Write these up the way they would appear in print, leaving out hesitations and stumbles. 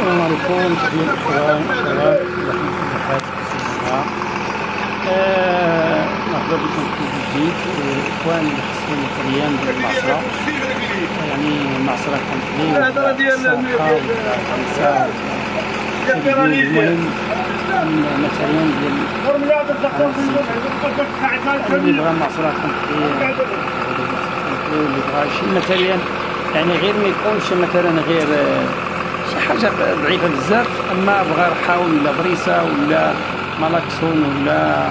السلام عليكم جميع الاخوان والاخوات في الصفحات. مرحبا بكم في جديد. الاخوان اللي خصهم القريان ديال المعصره، يعني المعصره كاملين الهضره ديال النساء. المهم مثلا اللي بغى المعصره كاملين، اللي بغى شي مثلا يعني غير ما يكونش مثلا غير شي حاجه ضعيفه بزاف، اما بغى رحاو ولا بريسه ولا ملاكسون ولا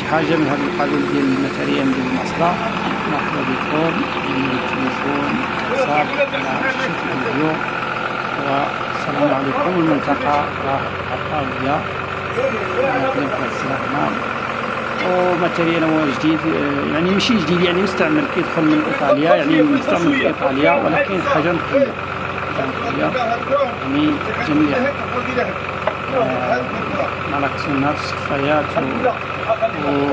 شي حاجه من هاد القبيل ديال الماتيريال ديال المصدر. مرحبا بكم من التليفون صاحب الفيديو، والسلام عليكم. المنطقه راه عطاويه وماتيريال جديد، يعني ماشي جديد، يعني مستعمل، كيدخل من ايطاليا، يعني مستعمل في ايطاليا، ولكن حاجه نقيه يعني جميع ملاكسون نفس الصفايات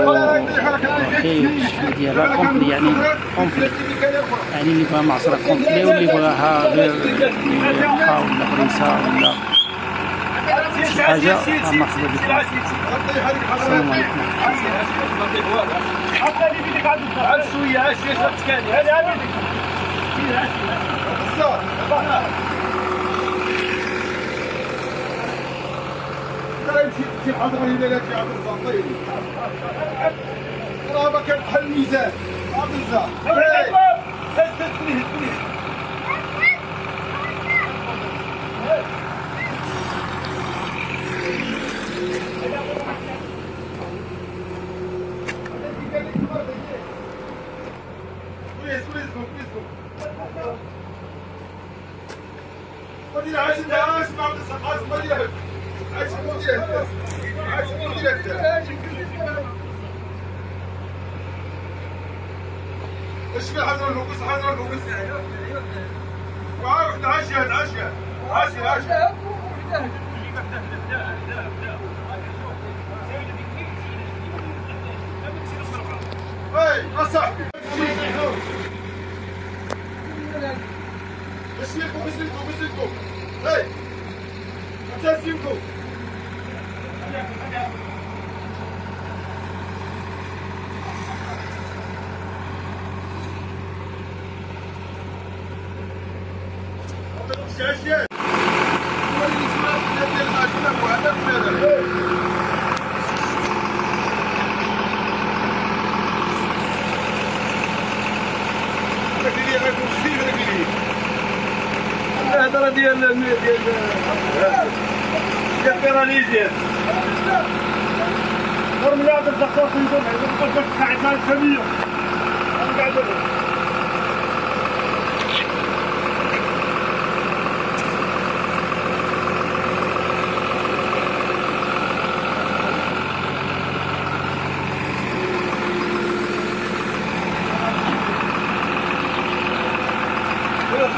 وحيد الشكل ديالها كومبلي، يعني كومبلي، يعني اللي بغا معصرة كومبلي واللي بغاها غير مليحة ولا بريسة ولا شي حاجة. مرحبا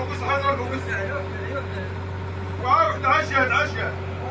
بكم، السلام عليكم.